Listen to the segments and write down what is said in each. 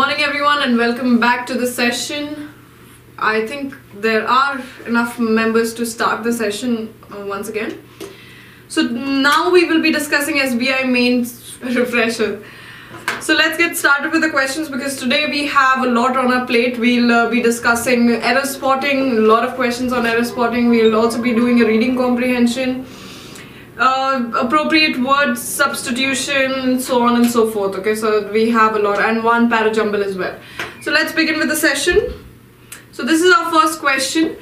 Morning everyone and welcome back to the session. I think there are enough members to start the session once again. So now we will be discussing SBI mains refresher. So let's get started with the questions because today we have a lot on our plate. We'll be discussing error spotting, a lot of questions on error spotting. We'll also be doing a reading comprehension, appropriate word substitution, so on and so forth. Okay, so we have a lot, and one para jumble as well. So let's begin with the session. So this is our first question.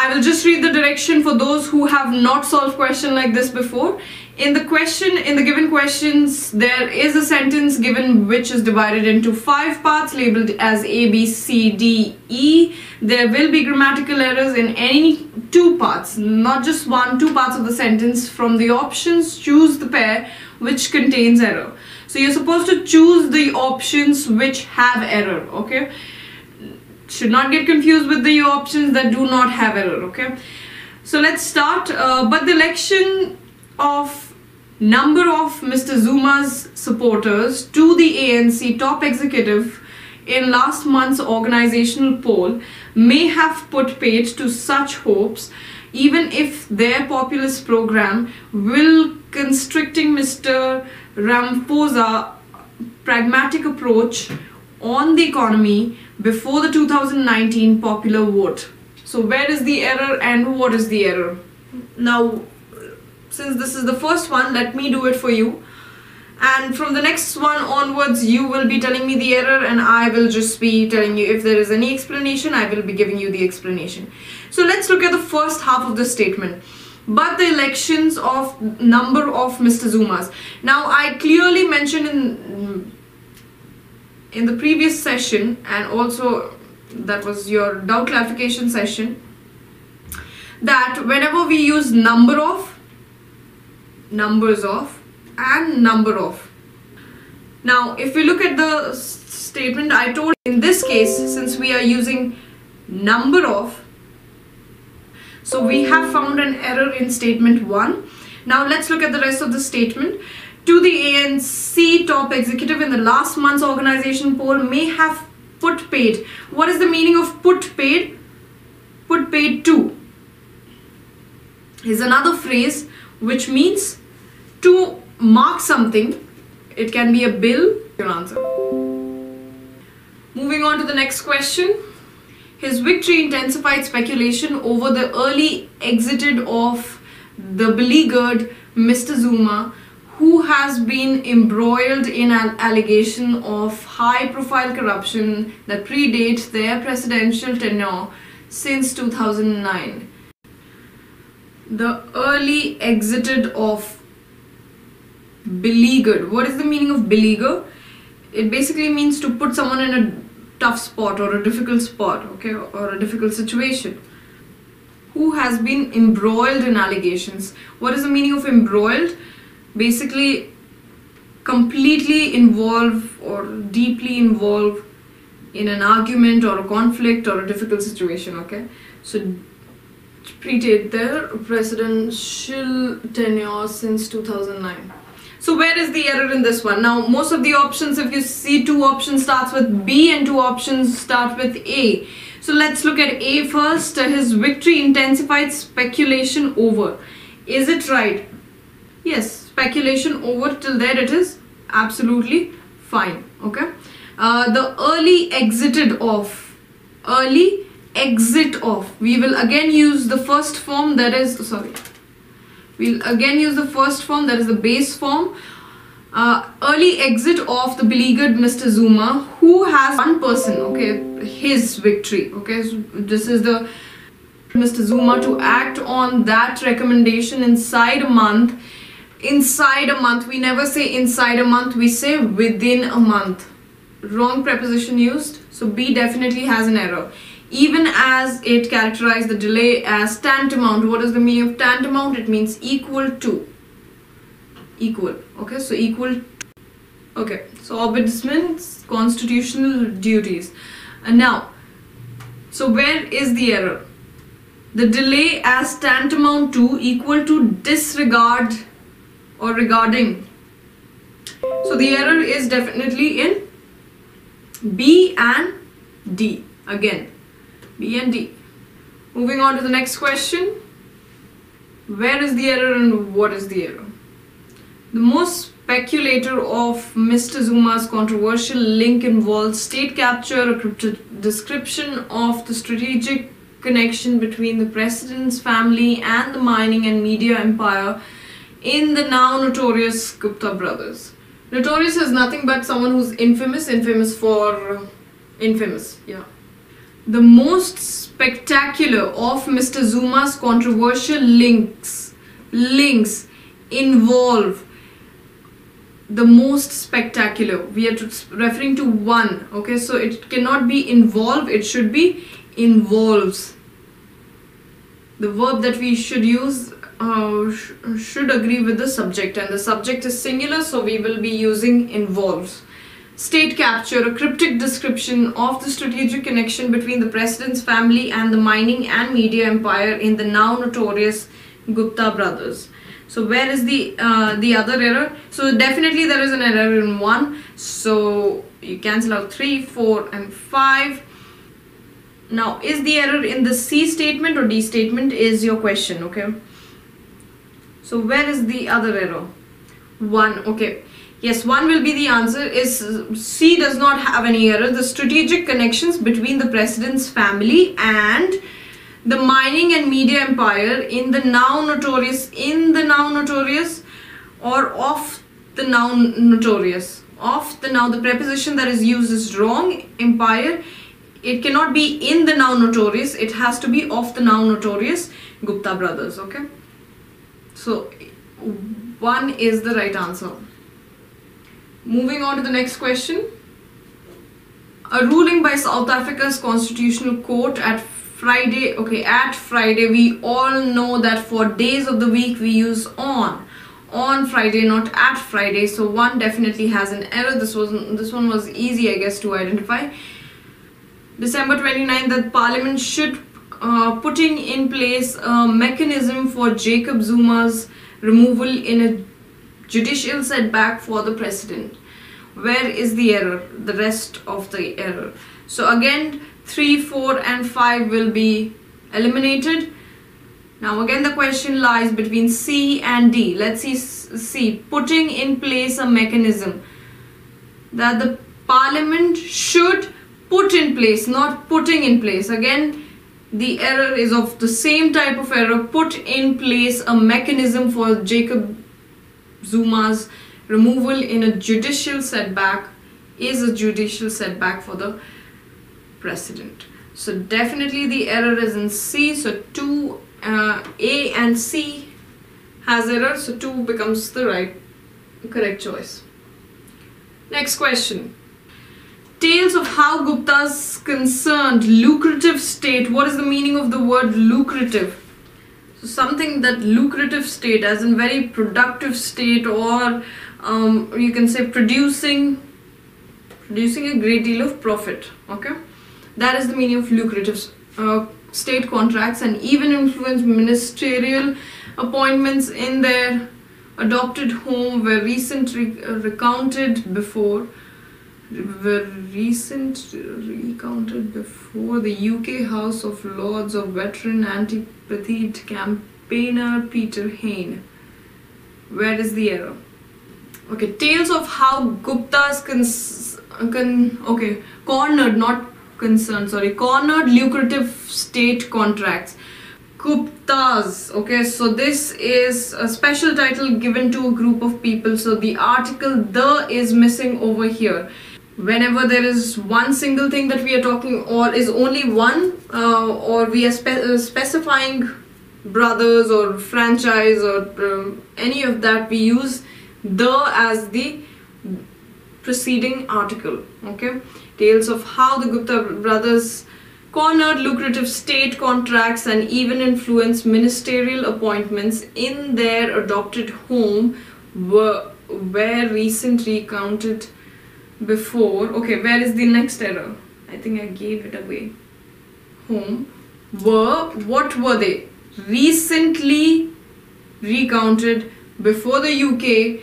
I will just read the direction for those who have not solved question like this before. In the given questions, there is a sentence given which is divided into 5 parts labeled as A, B, C, D, E. There will be grammatical errors in any 2 parts, not just one, 2 parts of the sentence. From the options, choose the pair which contains error. So you're supposed to choose the options which have error, okay? Should not get confused with the options that do not have error, okay? So let's start. But the election of number of Mr. Zuma's supporters to the ANC top executive in last month's organizational poll may have put page to such hopes, even if their populist program will constricting Mr. Ramaphosa's pragmatic approach on the economy before the 2019 popular vote. So where is the error and what is the error? Now, since this is the first one, let me do it for you, and from the next one onwards you will be telling me the error and I will just be telling you if there is any explanation. I will be giving you the explanation. So let's look at the first half of the statement. But the elections of number of Mr. Zuma's. Now I clearly mentioned in the previous session, and also that was your doubt clarification session, that whenever we use number of, numbers of, and number of. Now if we look at the statement, I told in this case, since we are using number of, so we have found an error in statement 1. Now let's look at the rest of the statement. To the ANC top executive in the last month's organization poll may have put paid. What is the meaning of put paid? Put paid to is another phrase which means to mark something. It can be a bill. Your answer. Moving on to the next question. His victory intensified speculation over the early exit of the beleaguered Mr. Zuma, who has been embroiled in an allegation of high-profile corruption that predates their presidential tenure since 2009. The early exited of beleaguered. What is the meaning of beleaguer? It basically means to put someone in a tough spot or a difficult spot, okay, or a difficult situation. Who has been embroiled in allegations. What is the meaning of embroiled? Basically, completely involve or deeply involve in an argument or a conflict or a difficult situation, okay? So, predate their presidential tenure since 2009. So, where is the error in this one? Now, most of the options, if you see 2 options starts with B and 2 options start with A. So, let's look at A first. His victory intensified speculation over. Is it right? Yes, speculation over, till there it is absolutely fine, okay? The early exited of, early exit of, we will again use the first form, that is, sorry, we'll again use the first form, that is the base form. Early exit of the beleaguered Mr. Zuma, who has one person, okay, his victory, okay? So this is the Mr. Zuma to act on that recommendation inside a month. Inside a month, we never say inside a month, we say within a month. Wrong preposition used. So B definitely has an error. Even as it characterized the delay as tantamount. What is the meaning of tantamount? It means equal to. Equal. Okay, so equal. Okay, so ombudsman's constitutional duties. And now, so where is the error? The delay as tantamount to, equal to, disregard or regarding. So the error is definitely in B and D. Again, B and D. Moving on to the next question. Where is the error and what is the error? The most speculator of Mr. Zuma's controversial link involves state capture, a cryptic description of the strategic connection between the president's family and the mining and media empire in the now notorious Gupta brothers. Notorious is nothing but someone who's infamous. Yeah. The most spectacular of Mr. Zuma's controversial links involve the most spectacular. We are referring to one. Okay, so it cannot be involved. It should be involves. The verb that we should use should agree with the subject, and the subject is singular, so we will be using involves. State capture, a cryptic description of the strategic connection between the president's family and the mining and media empire in the now notorious Gupta brothers. So where is the other error? So definitely there is an error in 1, so you cancel out 3, 4 and 5. Now, is the error in the C statement or D statement is your question, okay? So where is the other error? 1, okay. Yes, 1 will be the answer. Is C does not have any error. The strategic connections between the president's family and the mining and media empire in the now notorious. The preposition that is used is wrong. Empire. It cannot be in the now notorious. It has to be of the now notorious Gupta brothers. Okay. So 1 is the right answer. Moving on to the next question. A ruling by South Africa's Constitutional Court at Friday. Okay, at Friday, we all know that for days of the week we use on Friday, not at Friday. So 1 definitely has an error. This one was easy, I guess, to identify. December 29th, that Parliament should putting in place a mechanism for Jacob Zuma's removal in a judicial setback for the president. Where is the error? The rest of the error. So again, 3, 4 and 5 will be eliminated. Now again, the question lies between C and D. Let's see C. Putting in place a mechanism that the Parliament should put in place, not putting in place. Again, the error is of the same type of error. Put in place a mechanism for Jacob Zuma's removal in a judicial setback is a judicial setback for the president. So definitely the error is in C. So 2, A and C has error. So 2 becomes the correct choice. Next question. Tales of how Gupta's concerned lucrative state. What is the meaning of the word lucrative? So something that lucrative state, as in very productive state, or you can say producing a great deal of profit. Okay, that is the meaning of lucrative state contracts, and even influence ministerial appointments in their adopted home were recently recounted before the UK House of Lords of veteran anti-Pradeep campaigner Peter Hain. Where is the error? Okay, tales of how Gupta's cornered lucrative state contracts. Guptas. Okay, so this is a special title given to a group of people. So the article "the" is missing over here. Whenever there is one single thing that we are talking, or is only one, or we are specifying brothers or franchise or any of that, we use "the" as the preceding article. Okay, tales of how the Gupta brothers cornered lucrative state contracts and even influenced ministerial appointments in their adopted home were recently recounted before. Okay, where is the next error? I think I gave it away. Home were, what were they? Recently recounted before the UK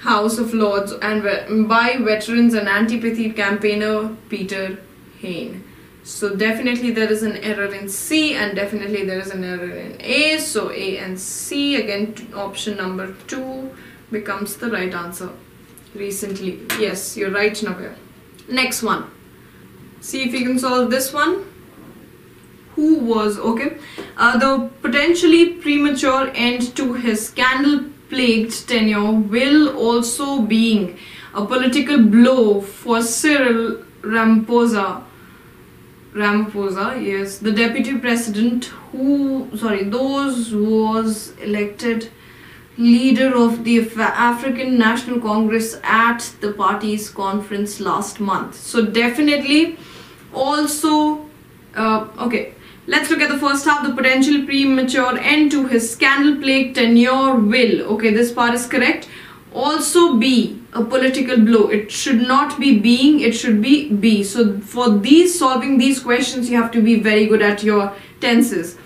House of Lords and by veterans and anti-apathy campaigner Peter Hain. So definitely there is an error in C and definitely there is an error in A. So A and C, again option number 2 becomes the right answer. Recently, yes, you're right, Navya. Next one, see if you can solve this one. Who was, okay, the potentially premature end to his scandal-plagued tenure will also being a political blow for Cyril Ramaphosa. Ramaphosa, yes, the deputy president who was elected leader of the African National Congress at the party's conference last month. So definitely also, okay, let's look at the first half. The potential premature end to his scandal-plagued tenure will, okay, this part is correct, also be a political blow. It should not be being, it should be be. So for these, solving these questions, you have to be very good at your tenses.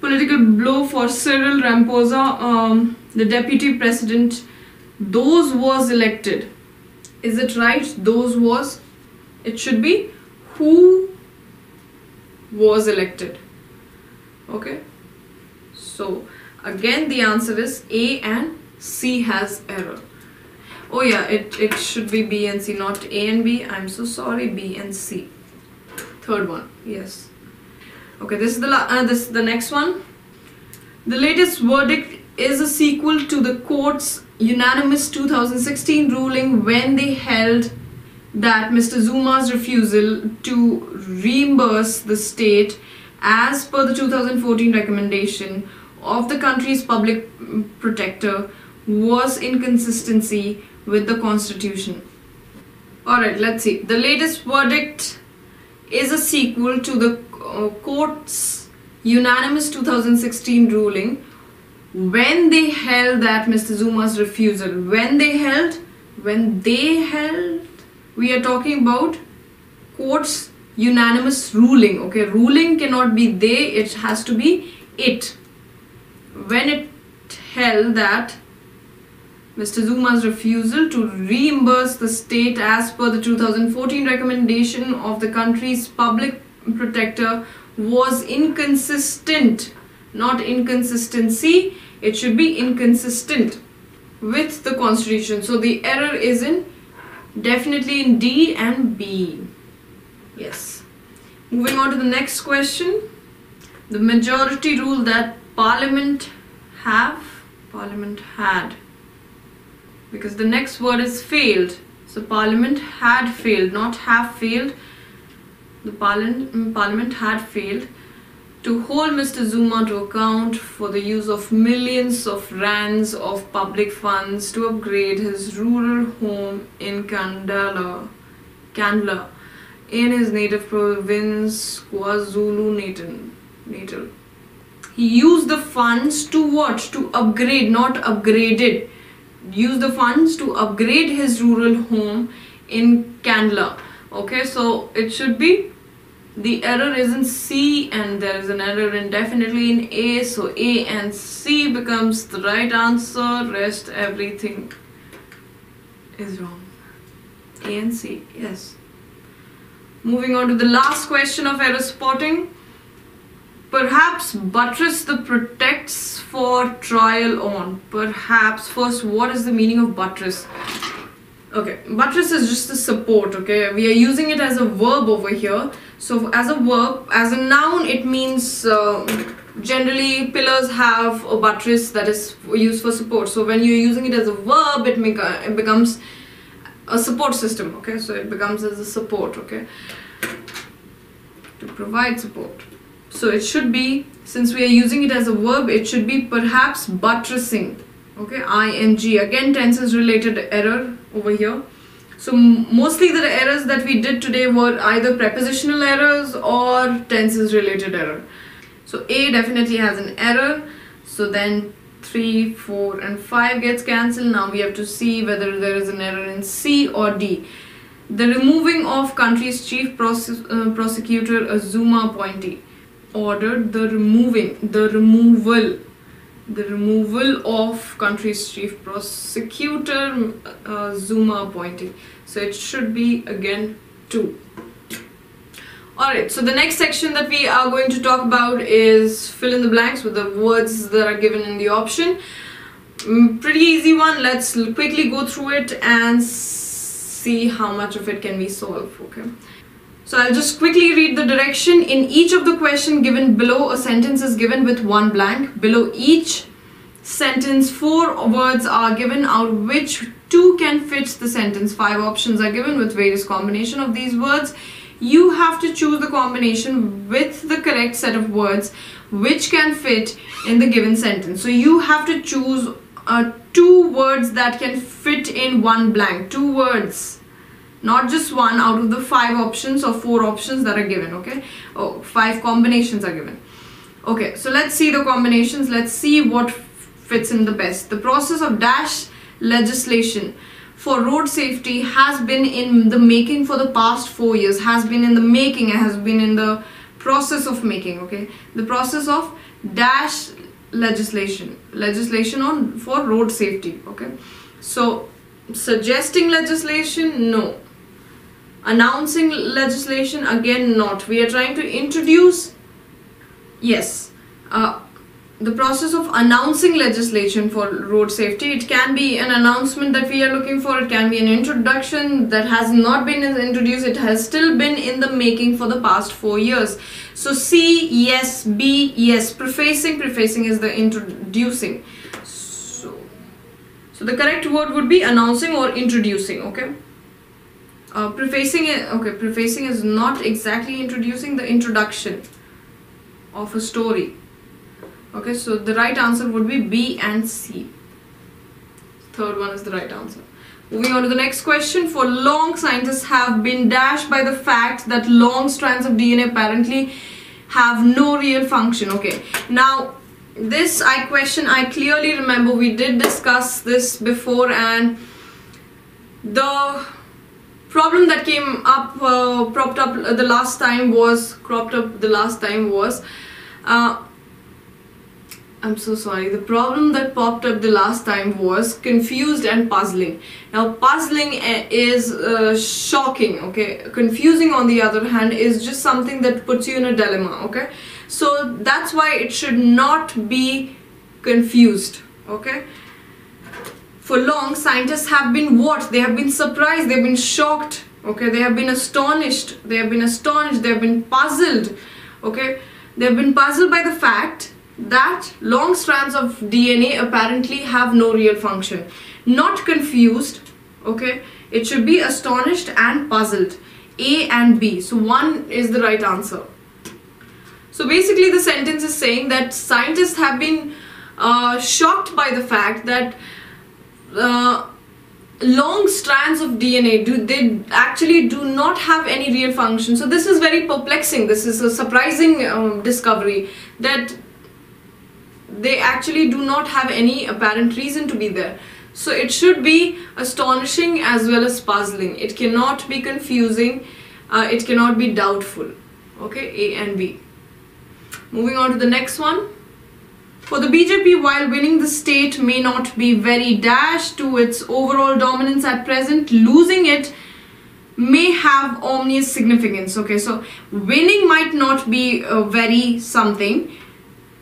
Political blow for Cyril Ramaphosa, the deputy president, those was elected. Is it right? Those was, it should be who was elected. Okay, so again the answer is A and C has error. Oh yeah, it should be B and C, not A and B. I'm so sorry, B and C. Third one, yes. Okay, this is the next one. The latest verdict is a sequel to the court's unanimous 2016 ruling when they held that Mr. Zuma's refusal to reimburse the state as per the 2014 recommendation of the country's public protector was inconsistency with the constitution. Alright, let's see. The latest verdict is a sequel to the court's unanimous 2016 ruling when they held that Mr. Zuma's refusal, when they held, we are talking about court's unanimous ruling. Okay, ruling cannot be they, it has to be it. When it held that Mr. Zuma's refusal to reimburse the state as per the 2014 recommendation of the country's public protector was inconsistent, not inconsistency, it should be inconsistent with the constitution. So the error is in definitely in D and B. Yes. Moving on to the next question. The majority rule that Parliament had, because the next word is failed, so Parliament had failed, not have failed. The Parliament had failed to hold Mr. Zuma to account for the use of millions of rands of public funds to upgrade his rural home in Kandala, in his native province KwaZulu-Natal. He used the funds to what? To upgrade, not upgraded. Used the funds to upgrade his rural home in Kandala. Okay, so it should be, the error is in C and there is an error in definitely in A. So A and C becomes the right answer. Rest everything is wrong. A and C, yes. Moving on to the last question of error spotting. Perhaps buttress the protects for trial on. Perhaps, first, what is the meaning of buttress? Okay, buttress is just the support, okay? We are using it as a verb over here. So as a verb, as a noun, it means generally pillars have a buttress that is used for support. So when you're using it as a verb, it becomes a support system, okay? So it becomes as a support, okay? To provide support. So it should be, since we are using it as a verb, it should be perhaps buttressing, okay? ING, again tenses related error over here. So mostly the errors that we did today were either prepositional errors or tenses related error. So A definitely has an error. So then 3, 4 and 5 gets cancelled. Now we have to see whether there is an error in C or D. The removing of country's chief prosecutor, a Zuma appointeeordered the removal the removal of country's chief prosecutor, Zuma appointee. So it should be again 2. Alright, so the next section that we are going to talk about is fill in the blanks with the words that are given in the option. Pretty easy one. Let's quickly go through it and see how much of it can we solve. Okay, so I'll just quickly read the direction. In each of the question given below, a sentence is given with one blank. Below each sentence, 4 words are given, out of which 2 can fit the sentence. 5 options are given with various combination of these words. You have to choose the combination with the correct set of words which can fit in the given sentence. So you have to choose 2 words that can fit in one blank. 2 words, not just one, out of the 5 options or 4 options that are given. Okay, 5 combinations are given. Okay, so let's see the combinations. Let's see what fits in the best. The process of dash legislation for road safety has been in the making for the past 4 years. Has been in the making, has been in the process of making. Okay, the process of dash legislation on for road safety. Okay, so suggesting legislation, no. Announcing legislation, again not. We are trying to introduce, yes. The process of announcing legislation for road safety. It can be an announcement that we are looking for. It can be an introduction that has not been introduced. It has still been in the making for the past 4 years. So C, yes. B, yes. Prefacing. Prefacing is the introducing. So the correct word would be announcing or introducing. Okay. Prefacing. Okay. Prefacing is not exactly introducing. The introduction of a story. Okay, so the right answer would be B and C. Third one is the right answer. Moving on to the next question. For long, scientists have been dashed by the fact that long strands of DNA apparently have no real function. Okay, now this I clearly remember we did discuss this before, and the problem that came up, the problem that popped up the last time was confused and puzzling. Now puzzling is shocking, okay? Confusing on the other hand is just something that puts you in a dilemma, okay? So that's why it should not be confused, okay? For long, scientists have been what? They have been surprised, they have been shocked, okay? They have been astonished, they have been puzzled, okay? They have been puzzled by the fact that long strands of DNA apparently have no real function. Not confused, okay? It should be astonished and puzzled. A and B. So 1 is the right answer. So basically the sentence is saying that scientists have been shocked by the fact that long strands of DNA, they actually do not have any real function. So this is very perplexing. This is a surprising discovery that they actually do not have any apparent reason to be there. So it should be astonishing as well as puzzling. It cannot be confusing. It cannot be doubtful. Okay, A and B. Moving on to the next one. For the BJP, while winning the state may not be very dash to its overall dominance at present, losing it may have ominous significance. Okay, so winning might not be very something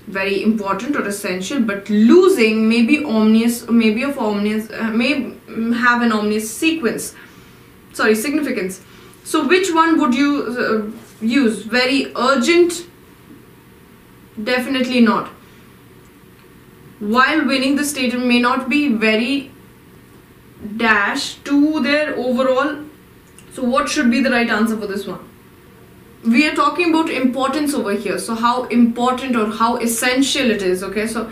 very important or essential, but losing may be ominous, may have an ominous significance. So which one would you use? Very urgent? Definitely not. While winning the state may not be very dash to their overall. So what should be the right answer for this one? We are talking about importance over here, so how important or how essential it is. Okay, so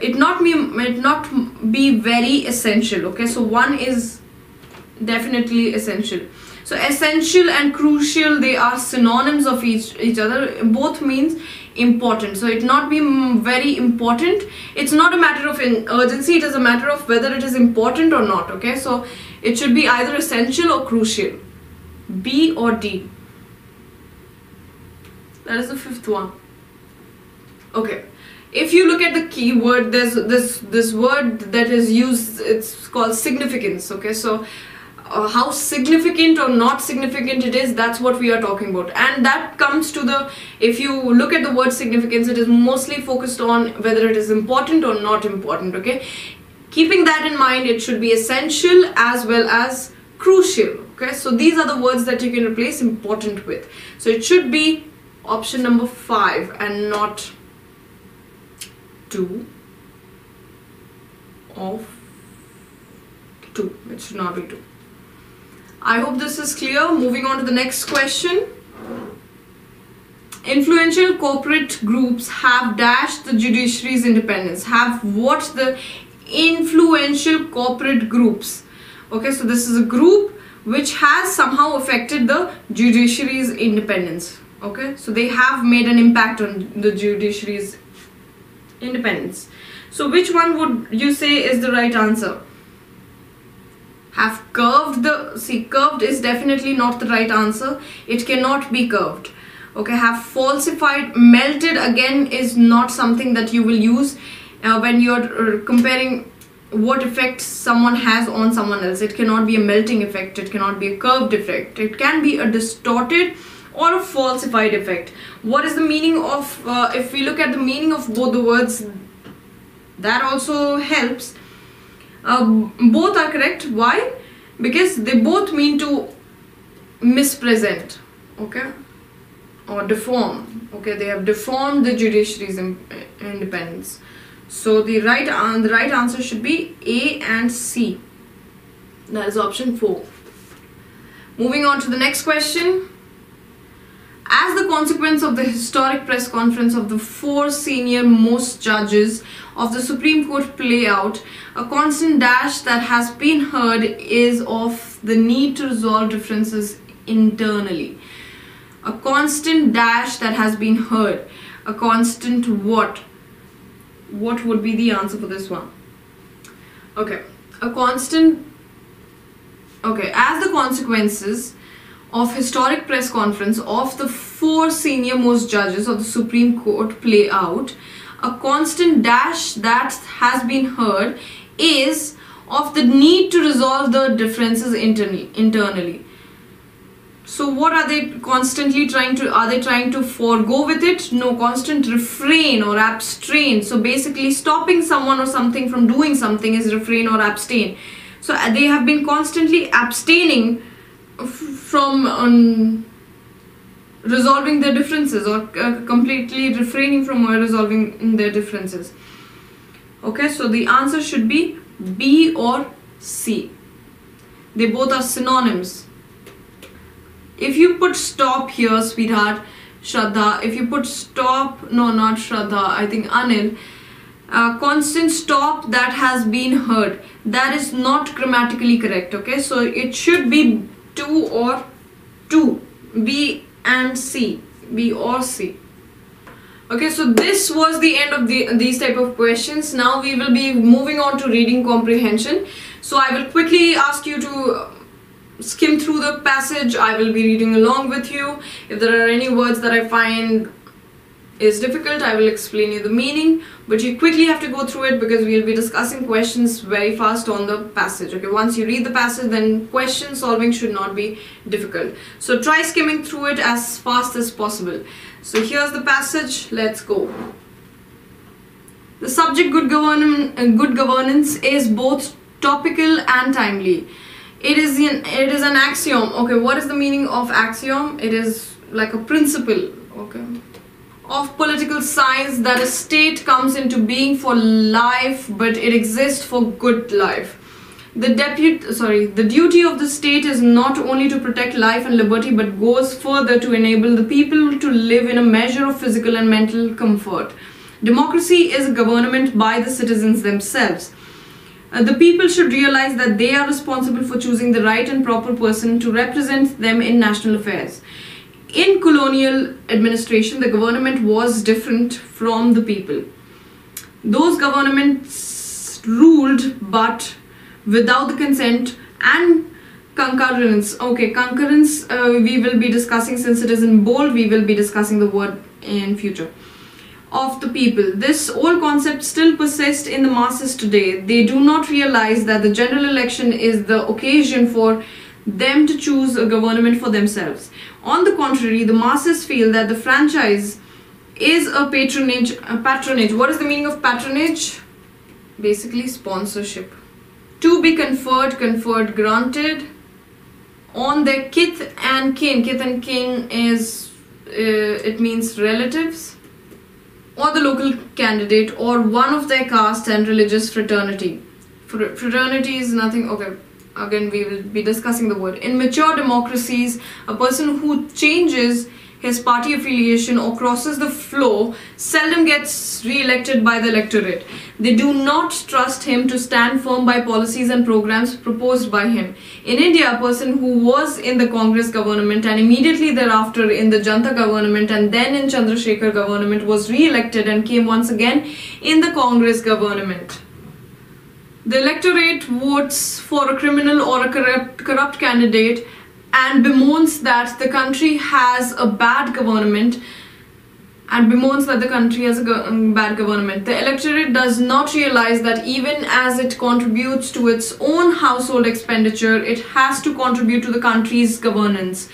it not be very essential. Okay, so 1 is definitely essential. So essential and crucial, they are synonyms of each other. Both means important. So it not be very important. It's not a matter of urgency. It is a matter of whether it is important or not. Okay, so it should be either essential or crucial. B or D. That is the 5th one. Okay, if you look at the keyword, there's this word that is used, it's called significance. Okay, so how significant or not significant it is, that's what we are talking about. And that comes to the, if you look at the word significance, it is mostly focused on whether it is important or not important. Okay, keeping that in mind, it should be essential as well as crucial. Okay, so these are the words that you can replace important with. So it should be option number 5 and not 2 of 2. It should not be 2. I hope this is clear. Moving on to the next question. Influential corporate groups have dashed the judiciary's independence. Have what? The influential corporate groups. Okay, so this is a group which has somehow affected the judiciary's independence. Okay, so they have made an impact on the judiciary's independence. So which one would you say is the right answer? Have curved the, see, curved is definitely not the right answer. It cannot be curved. Okay, have falsified, melted again is not something that you will use when you're comparing what effect someone has on someone else. It cannot be a melting effect, it cannot be a curved effect, it can be a distorted or a falsified effect. What is the meaning of, if we look at the meaning of both the words, that also helps. Both are correct. Why? Because they both mean to mispresent, okay, or deform. Okay, they have deformed the judiciary's independence. So the right answer should be A and C. That is option 4. Moving on to the next question. As the consequence of the historic press conference of the 4 senior most judges of the Supreme Court play out, a constant dash that has been heard is of the need to resolve differences internally. A constant dash that has been heard. A constant what? What would be the answer for this one? Okay, a constant... Okay, as the consequences of historic press conference of the 4 senior most judges of the Supreme Court play out, a constant dash that has been heard is of the need to resolve the differences internally. So what are they constantly trying to, are they trying to forego with it? No, constant refrain or abstain. So basically stopping someone or something from doing something is refrain or abstain. So they have been constantly abstaining from resolving their differences or completely refraining from resolving their differences. Okay, so the answer should be B or C. They both are synonyms. If you put stop here, sweetheart, Shraddha, if you put stop, no, not Shraddha, I think Anil, constant stop that has been heard, that is not grammatically correct. Okay, so it should be 2 or 2, B and C, B or C. Okay, so this was the end of these type of questions. Now we will be moving on to reading comprehension. So I will quickly ask you to skim through the passage. I will be reading along with you. If there are any words that I find is difficult, I will explain you the meaning, but you quickly have to go through it because we will be discussing questions very fast on the passage. Okay, once you read the passage, then question solving should not be difficult. So try skimming through it as fast as possible. So here's the passage, let's go. The subject good governance is both topical and timely. It is an axiom. Okay, what is the meaning of axiom? It is like a principle, okay, of political science that a state comes into being for life, but it exists for good life. The duty of the state is not only to protect life and liberty, but goes further to enable the people to live in a measure of physical and mental comfort. Democracy is a government by the citizens themselves. The people should realize that they are responsible for choosing the right and proper person to represent them in national affairs. In colonial administration, the government was different from the people. Those governments ruled but without the consent and concurrence. Okay, concurrence we will be discussing, since it is in bold, we will be discussing the word in future. of the people. This old concept still persists in the masses today. They do not realize that the general election is the occasion for them to choose a government for themselves. On the contrary, the masses feel that the franchise is a patronage. What is the meaning of patronage? Basically sponsorship. To be conferred, granted on their kith and kin. Kith and kin is, it means relatives or the local candidate or one of their caste and religious fraternity. Fraternity is nothing, okay. Again, we will be discussing the word. In mature democracies, a person who changes his party affiliation or crosses the floor seldom gets re-elected by the electorate. They do not trust him to stand firm by policies and programs proposed by him. In India, a person who was in the Congress government and immediately thereafter in the Janta government and then in Chandrasekhar government was re-elected and came once again in the Congress government. The electorate votes for a criminal or a corrupt candidate and bemoans that the country has a bad government. The electorate does not realize that even as it contributes to its own household expenditure, it has to contribute to the country's governance.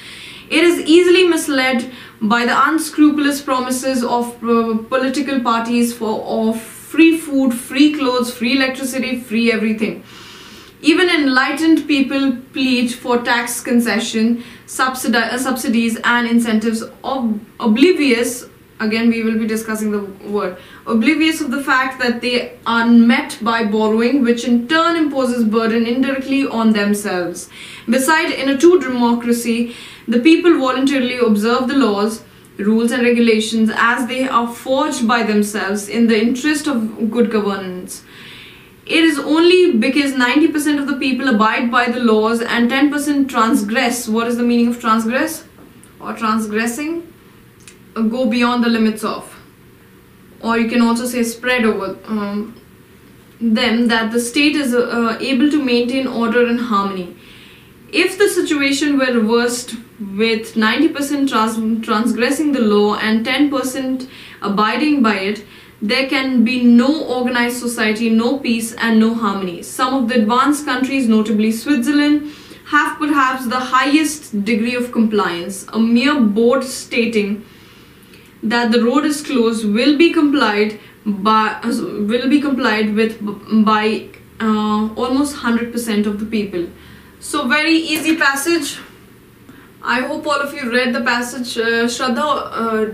It is easily misled by the unscrupulous promises of political parties of free food, free clothes, free electricity, free everything. Even enlightened people plead for tax concession, subsidies and incentives, oblivious, again we will be discussing the word, oblivious of the fact that they are met by borrowing, which in turn imposes burden indirectly on themselves. Besides, in a true democracy, the people voluntarily observe the laws, rules and regulations as they are forged by themselves in the interest of good governance. It is only because 90% of the people abide by the laws and 10% transgress. What is the meaning of transgress or transgressing? Go beyond the limits of, or you can also say spread over them, that the state is able to maintain order and harmony. If the situation were reversed, with 90% transgressing the law and 10% abiding by it, there can be no organized society, no peace and no harmony. Some of the advanced countries, notably Switzerland, have perhaps the highest degree of compliance. A mere board stating that the road is closed will be complied with by almost 100% of the people. So very easy passage. I hope all of you read the passage. Shraddha,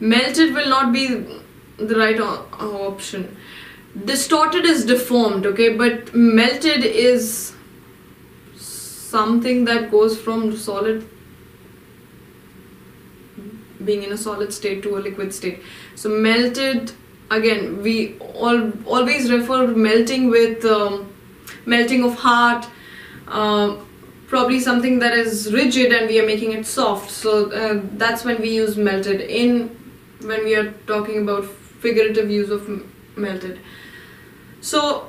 melted will not be the right option. Distorted is deformed, okay, but melted is something that goes from solid, being in a solid state to a liquid state. So melted, again, we always refer melting with melting of heart, probably something that is rigid and we are making it soft. So that's when we use melted in, when we are talking about figurative use of melted. So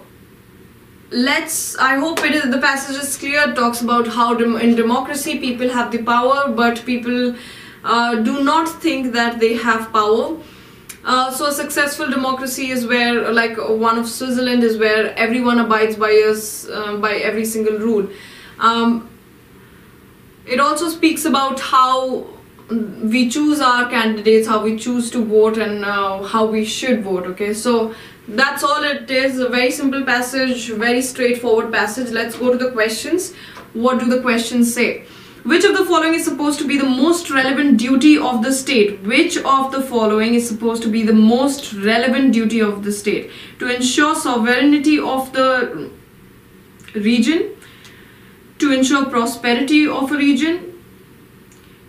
let's, I hope it is, the passage is clear. It talks about how in democracy people have the power, but people do not think that they have power. So a successful democracy is where, like one of Switzerland, is where everyone abides by every single rule. It also speaks about how we choose our candidates, how we choose to vote and how we should vote, okay? So that's all it is. A very simple passage, very straightforward passage. Let's go to the questions. What do the questions say? Which of the following is supposed to be the most relevant duty of the state? Which of the following is supposed to be the most relevant duty of the state? To ensure sovereignty of the region, to ensure prosperity of a region,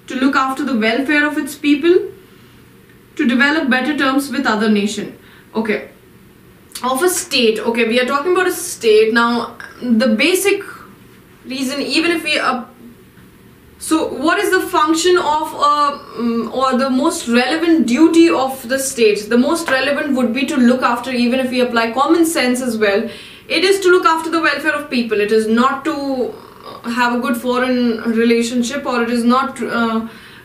to look after the welfare of its people, to develop better terms with other nation. Okay, of a state, okay, we are talking about a state. Now, the basic reason, even if we are, so what is the function of or the most relevant duty of the state? The most relevant would be to look after, even if we apply common sense as well, it is to look after the welfare of people. It is not to have a good foreign relationship, or it is not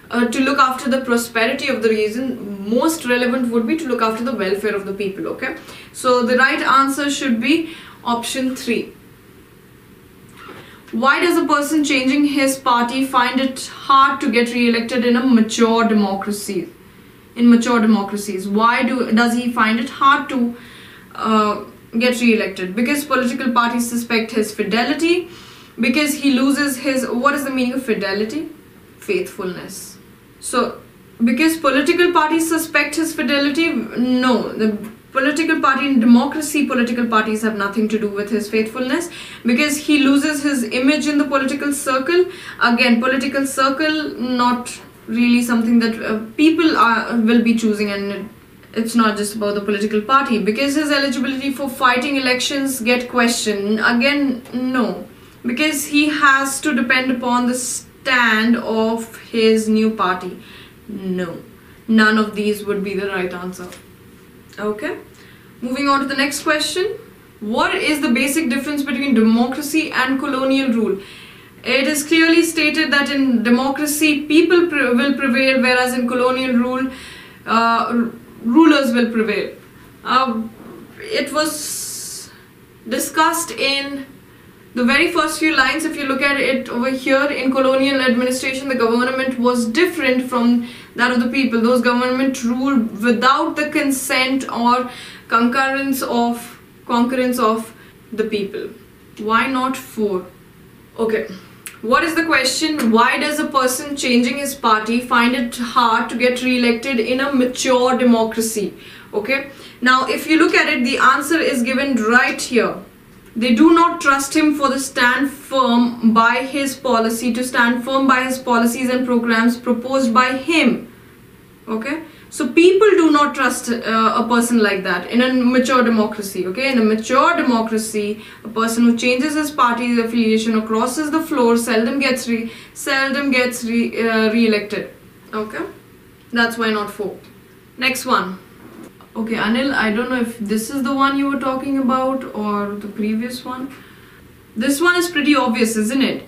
to look after the prosperity of the region, most relevant would be to look after the welfare of the people, okay? So the right answer should be option 3. Why does a person changing his party find it hard to get re-elected in a mature democracy? In mature democracies, why does he find it hard to get re-elected? Because political parties suspect his fidelity, because he loses his, what is the meaning of fidelity? Faithfulness. So because political parties suspect his fidelity, no, the political party in democracy, political parties have nothing to do with his faithfulness, because he loses his image in the political circle. Again, political circle, not really something that people will be choosing, and it's not just about the political party. Because his eligibility for fighting elections get questioned, again no, because he has to depend upon the stand of his new party. No, none of these would be the right answer. Okay, moving on to the next question. What is the basic difference between democracy and colonial rule? It is clearly stated that in democracy people will prevail, whereas in colonial rule rulers will prevail. It was discussed in the very first few lines. If you look at it over here, in colonial administration the government was different from that of the people. Those government ruled without the consent or concurrence of the people. Why not 4? Okay, what is the question? Why does a person changing his party find it hard to get re-elected in a mature democracy? Okay, now if you look at it, the answer is given right here. They do not trust him for the stand firm by his policy, to stand firm by his policies and programs proposed by him. Okay, so people do not trust a person like that in a mature democracy. Okay, in a mature democracy, a person who changes his party affiliation or crosses the floor seldom gets re-elected. Okay, that's why not 4. Next one. Okay, Anil, I don't know if this is the one you were talking about or the previous one. This one is pretty obvious, isn't it?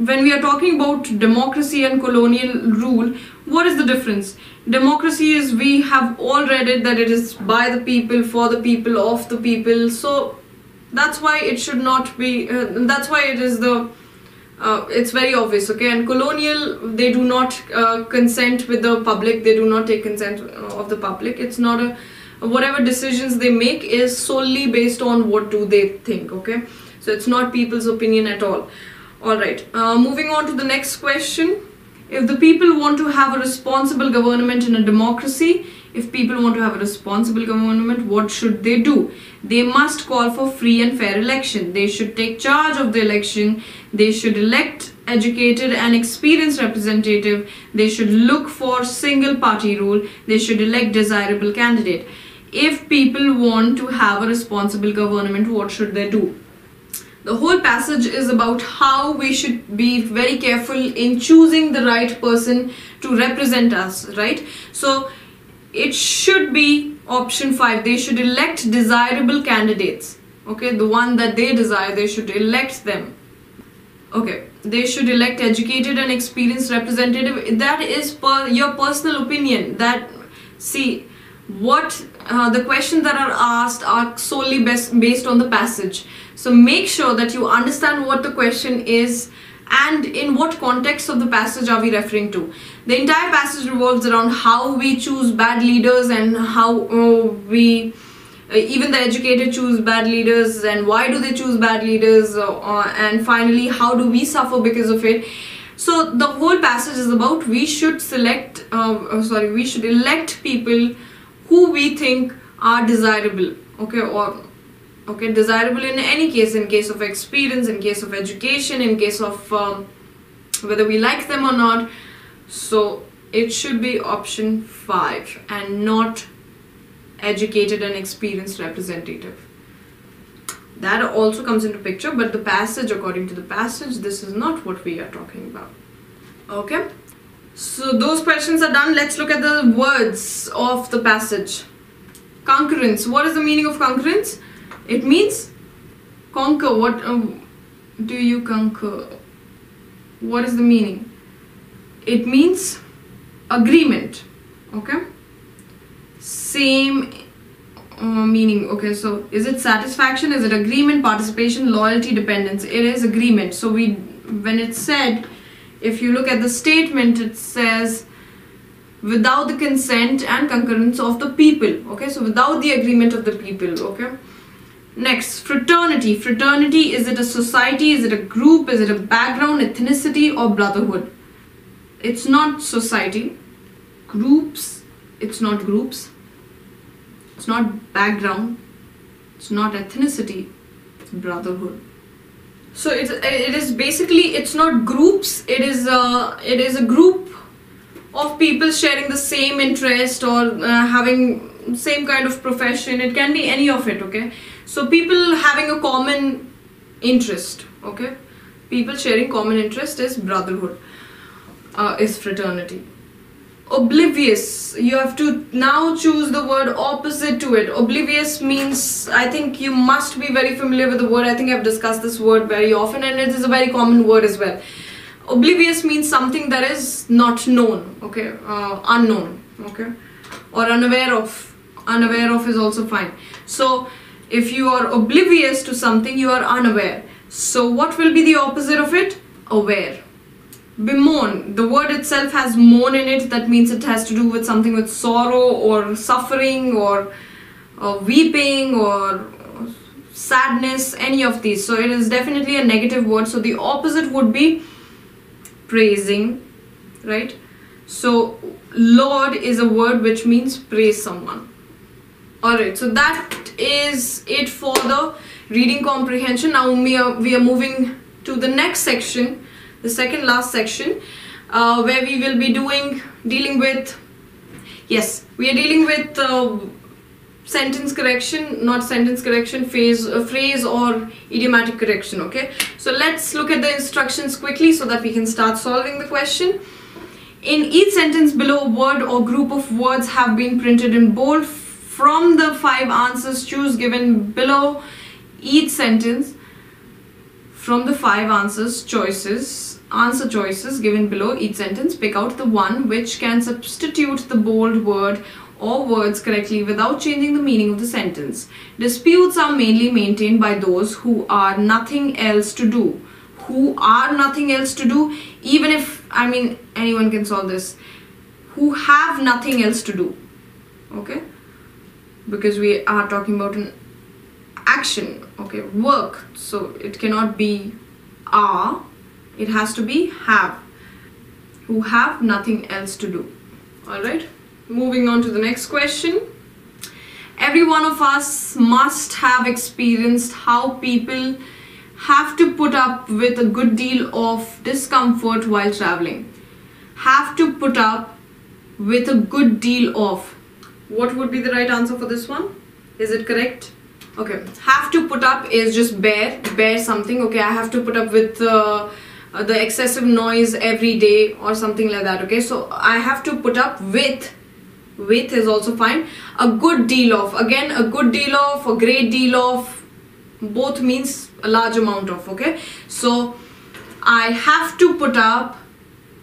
When we are talking about democracy and colonial rule, what is the difference? Democracy is, we have all read it, that it is by the people, for the people, of the people. So that's why it should not be, that's why it is the, it's very obvious, okay? And colonial, they do not consent with the public, they do not take consent of the public. It's not a, whatever decisions they make is solely based on what do they think, okay? So it's not people's opinion at all. Alright, moving on to the next question. If the people want to have a responsible government in a democracy, if people want to have a responsible government, what should they do? They must call for free and fair election. They should take charge of the election. They should elect educated and experienced representative. They should look for single party rule. They should elect desirable candidate. If people want to have a responsible government, what should they do? The whole passage is about how we should be very careful in choosing the right person to represent us, right? So it should be option 5. They should elect desirable candidates. Okay, the one that they desire, they should elect them. Okay, they should elect educated and experienced representative. That is per your personal opinion. That, see, what the questions that are asked are solely based on the passage. So make sure that you understand what the question is and in what context of the passage are we referring to. The entire passage revolves around how we choose bad leaders and how even the educated choose bad leaders, and why do they choose bad leaders, and finally how do we suffer because of it. So the whole passage is about we should elect people who we think are desirable, okay, or okay, desirable in any case, in case of experience, in case of education, in case of whether we like them or not. So it should be option 5 and not educated and experienced representative. That also comes into picture, but the passage, according to the passage, this is not what we are talking about. Okay, so those questions are done. Let's look at the words of the passage. Concurrence. What is the meaning of concurrence? It means conquer. What do you conquer? What is the meaning? It means agreement, okay, same meaning, okay. So is it satisfaction, is it agreement, participation, loyalty, dependence? It is agreement. So we, when it said, if you look at the statement, it says without the consent and concurrence of the people, okay, so without the agreement of the people, okay. Next, fraternity. Fraternity, is it a society, is it a group, is it a background, ethnicity or brotherhood? It's not society, groups, it's not groups, it's not background, it's not ethnicity, it's brotherhood. So it is basically, it's not groups, it is a group of people sharing the same interest or having same kind of profession. It can be any of it, okay. So people having a common interest, okay, people sharing common interest is brotherhood, is fraternity. Oblivious, you have to now choose the word opposite to it. Oblivious means, I think you must be very familiar with the word, I think I've discussed this word very often and it is a very common word as well. Oblivious means something that is not known, okay, unknown, okay, or unaware of. Unaware of is also fine. So if you are oblivious to something, you are unaware. So what will be the opposite of it? Aware. Bemoan, the word itself has moan in it, that means it has to do with something with sorrow or suffering or weeping or sadness, any of these. So it is definitely a negative word. So the opposite would be praising, right? So Lord is a word which means praise someone. Alright, so that is it for the reading comprehension. Now we are moving to the next section, the second last section, where we will be dealing with sentence correction, not sentence correction, phrase or idiomatic correction, okay. So let's look at the instructions quickly so that we can start solving the question. In each sentence below, a word or group of words have been printed in bold. From the 5 answers choose given below each sentence. From the 5 answer choices given below each sentence, pick out the one which can substitute the bold word or words correctly without changing the meaning of the sentence. Disputes are mainly maintained by those who are nothing else to do. Who are nothing else to do? Even if, I mean, anyone can solve this. Who have nothing else to do, okay? Because we are talking about an action, okay, work, so it cannot be are, it has to be have. Who have nothing else to do. Alright, moving on to the next question. Every one of us must have experienced how people have to put up with a good deal of discomfort while traveling. Have to put up with a good deal of. What would be the right answer for this one? Is it correct? Okay, have to put up is just bear something, okay. I have to put up with the excessive noise every day or something like that, okay. So I have to put up with is also fine. A good deal of, again, a good deal of, a great deal of, both means a large amount of, okay. So I have to put up,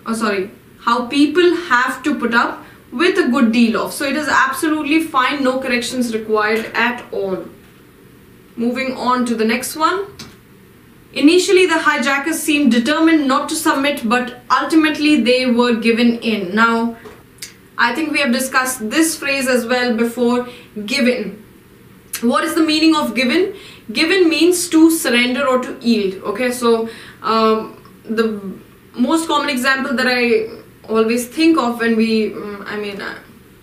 oh sorry, how people have to put up with a good deal of. So it is absolutely fine, no corrections required at all. Moving on to the next one. Initially the hijackers seemed determined not to submit, but ultimately they were given in. Now I think we have discussed this phrase as well before, given. What is the meaning of given? Given means to surrender or to yield, okay. So the most common example that I always think of when we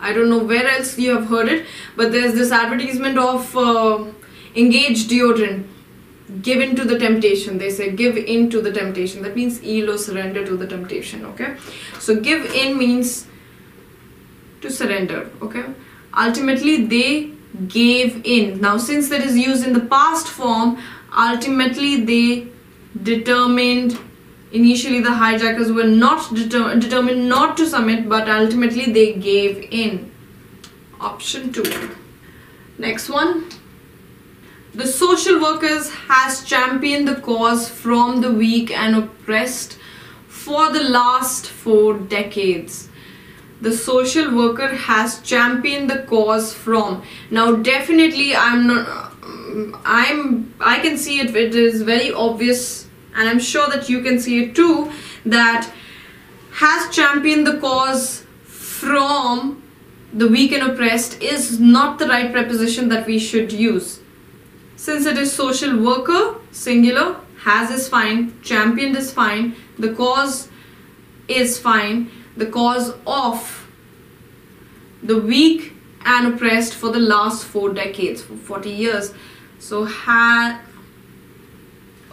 I don't know where else you have heard it, but there's this advertisement of Engage deodorant, give in to the temptation. They say give in to the temptation, that means yield or surrender to the temptation, okay. So give in means to surrender, okay. Ultimately they gave in. Now since that is used in the past form, ultimately they determined. Initially the hijackers were not determined not to submit, but ultimately they gave in. Option 2. Next one. The social workers has championed the cause from the weak and oppressed for the last 4 decades. the social worker has championed the cause from. Now definitely I can see it, it is very obvious, and I'm sure that you can see it too, that has championed the cause from the weak and oppressed is not the right preposition that we should use. Since it is social worker, singular, has is fine, championed is fine, the cause is fine, the cause of the weak and oppressed for the last 4 decades, for 40 years. So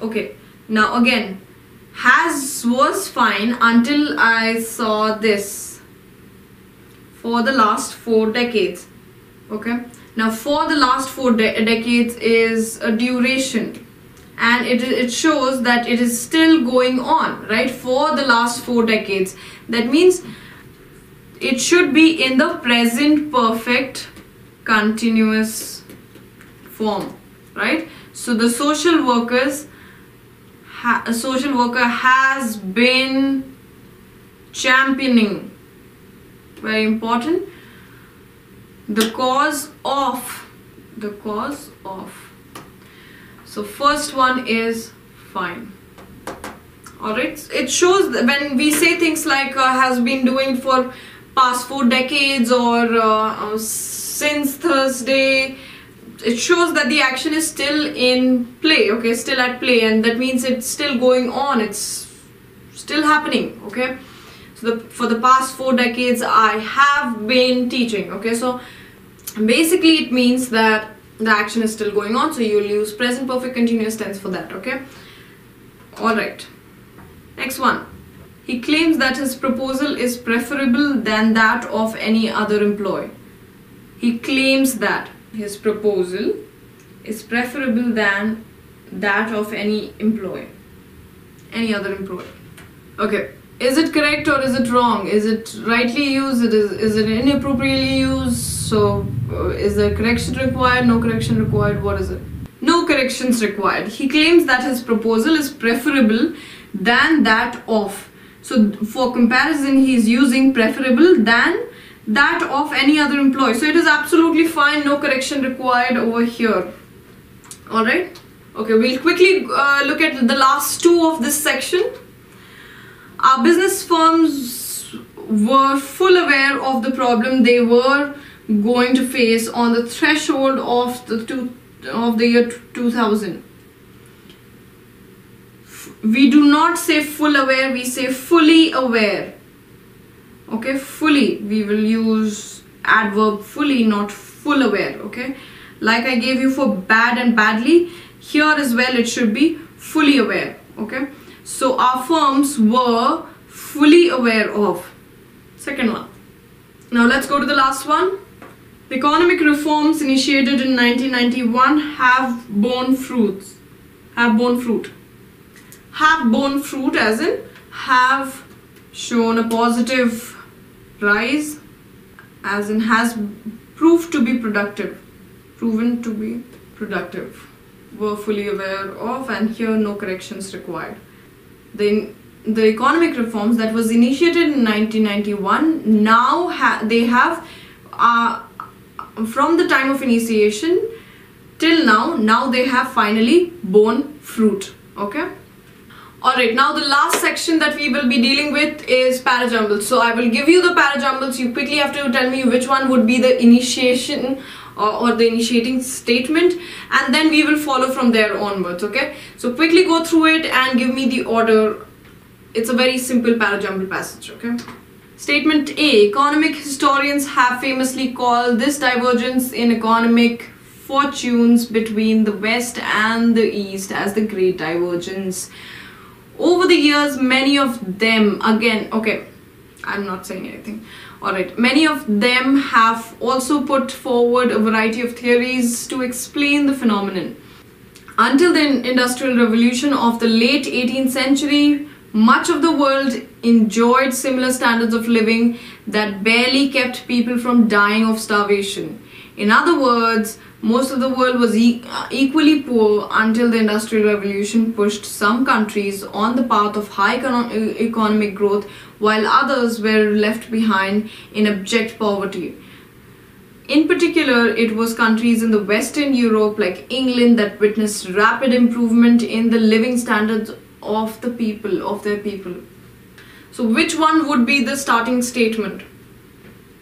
okay, now again, has was fine until I saw this, for the last 4 decades. Okay, now for the last 4 decades is a duration, and it shows that it is still going on, right? For the last 4 decades, that means it should be in the present perfect continuous form, right? So the social workers, a social worker has been championing, very important, the cause of, the cause of. So first one is fine. Alright, it shows that when we say things like has been doing for past 4 decades or since Thursday, it shows that the action is still in play, okay, still at play, and that means it's still going on, it's still happening, okay. So for the past 4 decades I have been teaching, okay. So basically it means that the action is still going on, so you'll use present perfect continuous tense for that, okay. Alright, next one. He claims that his proposal is preferable than that of any other employee. He claims that his proposal is preferable than that of any employee, any other employee. Okay, is it correct or is it wrong? Is it rightly used? Is it inappropriately used? So is there correction required? No correction required? What is it? No corrections required. He claims that his proposal is preferable than that of. So for comparison, he is using preferable than that of any other employee. So it is absolutely fine. No correction required over here. Alright. Okay, we'll quickly look at the last two of this section. Our business firms were full aware of the problem they were going to face on the threshold of the year 2000. We do not say full aware, we say fully aware. Okay, fully, we will use adverb fully, not full aware. Okay, like I gave you for bad and badly, here as well it should be fully aware. Okay, so our firms were fully aware of. Second one. Now let's go to the last one. The economic reforms initiated in 1991 have borne fruits. Have borne fruit. Have borne fruit as in have shown a positive rise, as in has proved to be productive. Proven to be productive. Were fully aware of, and here no corrections required. The economic reforms that was initiated in 1991, now they have from the time of initiation till now they have finally borne fruit. Okay. Alright, now the last section that we will be dealing with is parajumbles. So I will give you the parajumbles. You quickly have to tell me which one would be the initiation or the initiating statement, and then we will follow from there onwards. Okay, so quickly go through it and give me the order. It's a very simple parajumble passage. Okay. Statement A. Economic historians have famously called this divergence in economic fortunes between the West and the East as the Great Divergence. Over the years, many of them, again, okay, I'm not saying anything. Alright, many of them have also put forward a variety of theories to explain the phenomenon. Until the Industrial Revolution of the late 18th century, much of the world enjoyed similar standards of living that barely kept people from dying of starvation. In other words, most of the world was equally poor until the Industrial Revolution pushed some countries on the path of high economic growth, while others were left behind in abject poverty. In particular, it was countries in the Western Europe like England that witnessed rapid improvement in the living standards of the people, of their people. So which one would be the starting statement?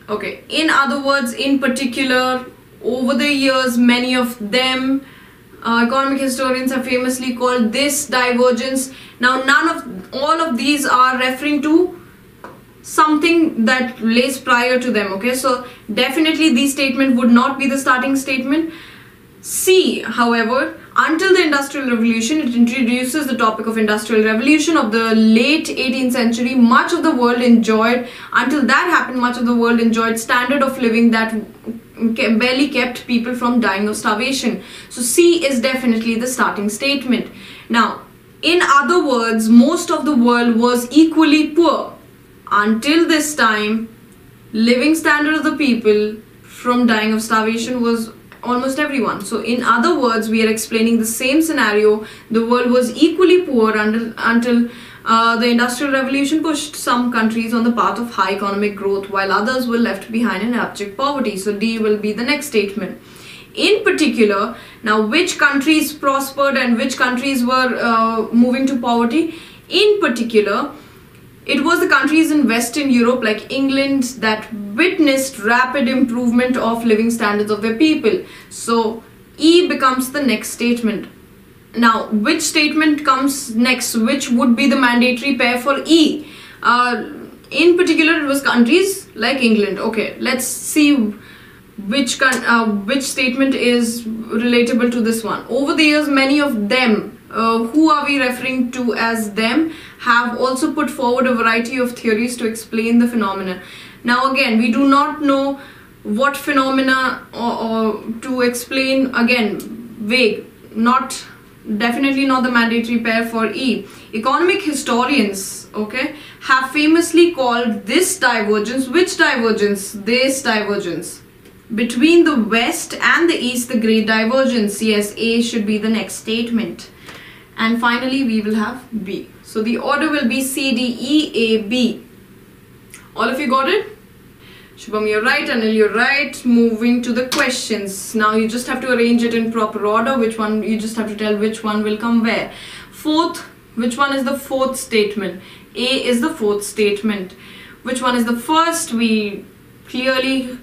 Okay, in other words, in particular, over the years, many of them, economic historians have famously called this divergence. Now, all of these are referring to something that lays prior to them, okay? So definitely these statements would not be the starting statement. C, however, until the Industrial Revolution, it introduces the topic of Industrial Revolution of the late 18th century. Much of the world enjoyed, until that happened, much of the world enjoyed standard of living that barely kept people from dying of starvation. So C is definitely the starting statement. Now, in other words, most of the world was equally poor until this time. Living standard of the people from dying of starvation was almost everyone. So in other words, we are explaining the same scenario. The world was equally poor until the Industrial Revolution pushed some countries on the path of high economic growth, while others were left behind in abject poverty. So D will be the next statement. In particular, now which countries prospered and which countries were moving to poverty? In particular, it was the countries in Western Europe like England that witnessed rapid improvement of living standards of their people. So E becomes the next statement. Now, which statement comes next? Which would be the mandatory pair for E? In particular, it was countries like England. Okay, let's see which statement is relatable to this one. Over the years, many of them, who are we referring to as them, have also put forward a variety of theories to explain the phenomena. Now again, we do not know what phenomena or to explain. Again, vague, not definitely not the mandatory pair for E. Economic historians, okay, have famously called this divergence, which divergence? This divergence between the West and the East, the Great Divergence. Yes, A should be the next statement. And finally, we will have B. So the order will be C, D, E, A, B. All of you got it? Shubham, you're right. Anil, you're right. Moving to the questions. Now you just have to arrange it in proper order. Which one, you just have to tell which one will come where. Fourth, which one is the fourth statement? A is the fourth statement. Which one is the first? We clearly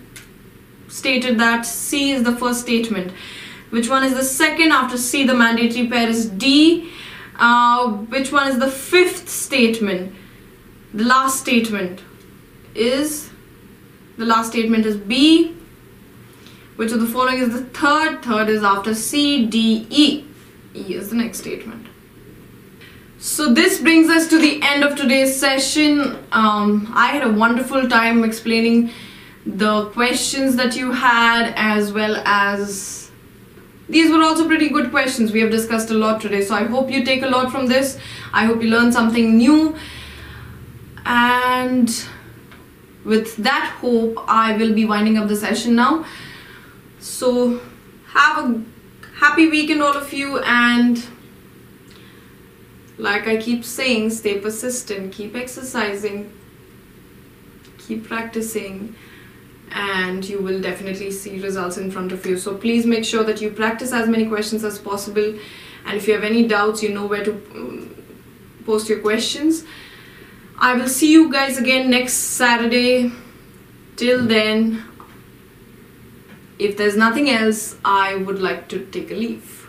stated that C is the first statement. Which one is the second? After C, the mandatory pair is D. Which one is the fifth statement? The last statement is B. Which of the following is the third? Third is after C, D, E. E is the next statement. So this brings us to the end of today's session. I had a wonderful time explaining the questions that you had, as well as these were also pretty good questions. We have discussed a lot today. So I hope you take a lot from this. I hope you learn something new. And with that hope, I will be winding up the session now. So have a happy weekend, all of you. And like I keep saying, stay persistent, keep exercising, keep practicing, and you will definitely see results in front of you. So please make sure that you practice as many questions as possible, and if you have any doubts, you know where to post your questions. I will see you guys again next Saturday. Till then, if there's nothing else, I would like to take a leave.